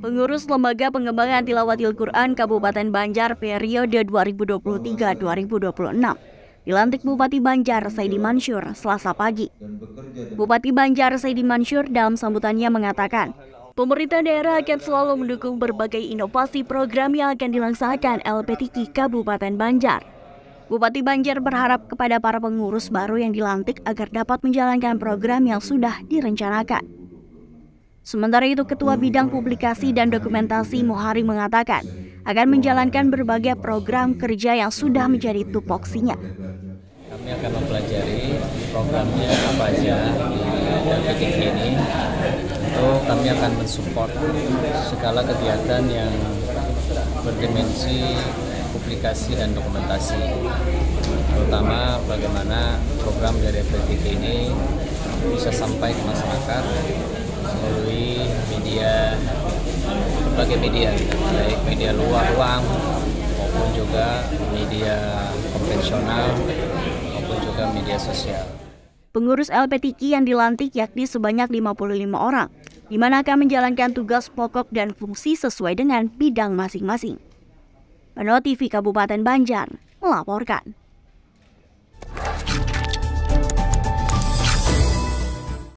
Pengurus Lembaga Pengembangan Tilawatil Quran Kabupaten Banjar periode 2023-2026. Dilantik Bupati Banjar Saidi Mansyur Selasa pagi. Bupati Banjar Saidi Mansyur dalam sambutannya mengatakan, pemerintah daerah akan selalu mendukung berbagai inovasi program yang akan dilaksanakan LPTQ Kabupaten Banjar. Bupati Banjar berharap kepada para pengurus baru yang dilantik agar dapat menjalankan program yang sudah direncanakan. Sementara itu, Ketua Bidang Publikasi dan Dokumentasi Muhari mengatakan akan menjalankan berbagai program kerja yang sudah menjadi tupoksinya. Kami akan mempelajari programnya apa aja di LPTQ ini. Untuk kami akan mensupport segala kegiatan yang berdimensi publikasi dan dokumentasi, terutama bagaimana program dari LPTQ ini bisa sampai ke masyarakat melalui media, berbagai media, baik media luar ruang maupun juga media konvensional maupun juga media sosial. Pengurus LPTQ yang dilantik yakni sebanyak 55 orang, di mana akan menjalankan tugas pokok dan fungsi sesuai dengan bidang masing-masing. Bano TV Kabupaten Banjar melaporkan.